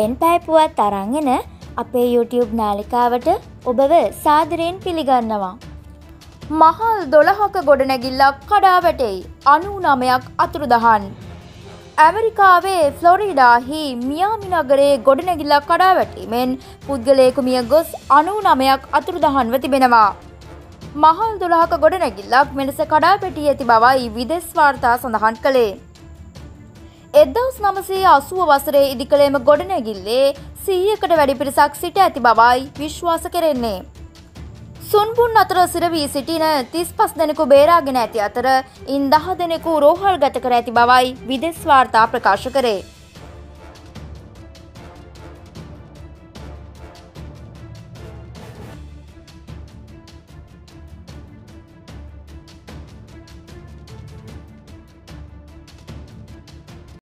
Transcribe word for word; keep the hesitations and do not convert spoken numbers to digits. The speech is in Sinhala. දැයෙන් පැයපුවත් තරංගෙන අපේ YouTube නාලිකාවට ඔබව සාදරයෙන් පිළිගන්නවා. මහල් දොළහක ගොඩනැගිල්ලක් කඩා වැටෙයි. අනූනමයක් අතුරුදහන්. ඇමරිකාවේ ෆ්ලොරිඩාහි මියාමි නගරයේ ගොඩනැගිල්ලක් කඩා වැටීමෙන් පුද්ගලයෙකු මිය ගොස් අනූනමයක් අතුරුදහන්ව තිබෙනවා. මහල් දොළහක ගොඩනැගිල්ලක් මෙලෙස කඩා වැටී ඇති බවයි විදේශ වාර්තා සඳහන් කළේ. එදස් නමසේ අසුව වසරේ ඉදිකළේම ගොඩනැගිල්ලේ සීයකට වැඩි පිරිසක් සිට ඇති බවයි විශ්වාස කෙරෙන්නේ. සුන්බුන් අතර සිරවී සිටින තිස්පස් දෙනෙකු බේරාගෙන ඇති අතර ඉන් දහ දෙනෙකු රෝහල් ගත කර ඇති බවයි විදේශ වාර්තා ප්‍රකාශ කරේ.